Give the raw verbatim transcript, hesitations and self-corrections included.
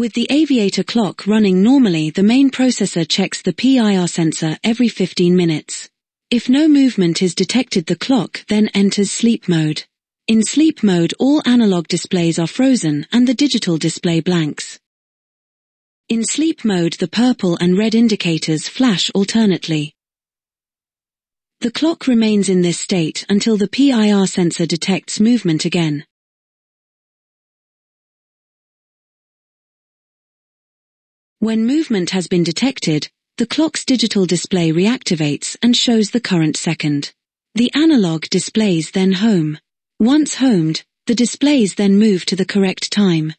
With the Aviator clock running normally, the main processor checks the P I R sensor every fifteen minutes. If no movement is detected, the clock then enters sleep mode. In sleep mode, all analog displays are frozen and the digital display blanks. In sleep mode, the purple and red indicators flash alternately. The clock remains in this state until the P I R sensor detects movement again. When movement has been detected, the clock's digital display reactivates and shows the current second. The analog displays then home. Once homed, the displays then move to the correct time.